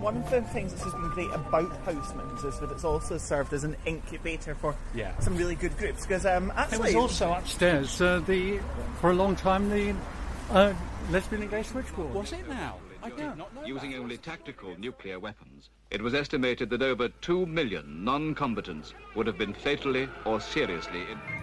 one of the things that's been great about Housemans is that it's also served as an incubator for some really good groups. Because actually, it was also upstairs for a long time the lesbian and gay switchboard. Was it now? I don't know. Using only tactical nuclear weapons, it was estimated that over 2 million non-combatants would have been fatally or seriously injured.